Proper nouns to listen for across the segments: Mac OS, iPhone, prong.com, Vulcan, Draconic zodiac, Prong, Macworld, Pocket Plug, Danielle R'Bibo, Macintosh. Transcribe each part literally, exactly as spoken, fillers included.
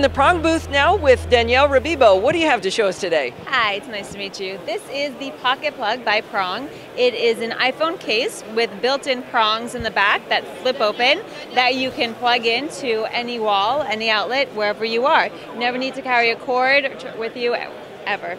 in the Prong booth now with Danielle R'Bibo. What do you have to show us today? Hi, it's nice to meet you. This is the Pocket Plug by Prong. It is an iPhone case with built-in prongs in the back that flip open that you can plug into any wall, any outlet, wherever you are. You never need to carry a cord with you ever.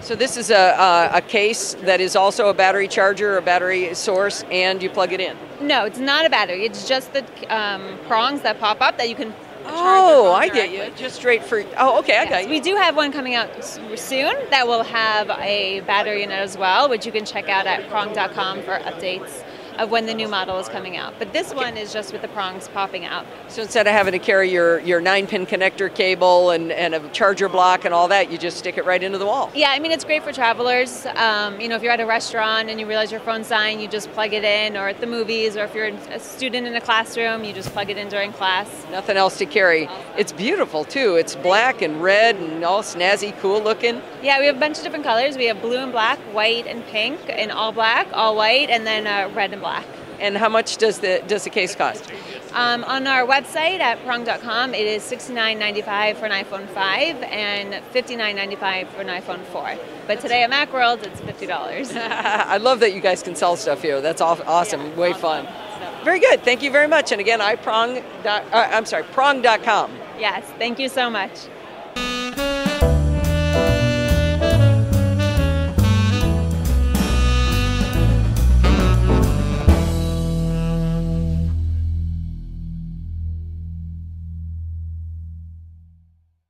So this is a, a, a case that is also a battery charger, a battery source, and you plug it in? No, it's not a battery. It's just the um, prongs that pop up that you can Oh, I get you. Just straight for, oh, okay, yes, I got you. We do have one coming out soon that will have a battery in it as well, which you can check out at prong dot com for updates of when the new model is coming out. But this okay. one is just with the prongs popping out. So instead of having to carry your, your nine-pin connector cable and, and a charger block and all that, you just stick it right into the wall. Yeah, I mean, it's great for travelers. Um, you know, if you're at a restaurant and you realize your phone's dying, you just plug it in, or at the movies, or if you're a student in a classroom, you just plug it in during class. Nothing else to carry. It's beautiful, too. It's black and red and all snazzy, cool looking. Yeah, we have a bunch of different colors. We have blue and black, white and pink, and all black, all white, and then uh, red and black. And how much does the does the case cost? Um, on our website at prong dot com, it is sixty-nine ninety-five dollars for an iPhone five and fifty-nine ninety-five dollars for an iPhone four. But today at Macworld, it's fifty dollars. I love that you guys can sell stuff here. That's awesome. Yeah, Way awesome. fun. So. Very good. Thank you very much. And again, I prong. Uh, I'm sorry, prong dot com. Yes. Thank you so much.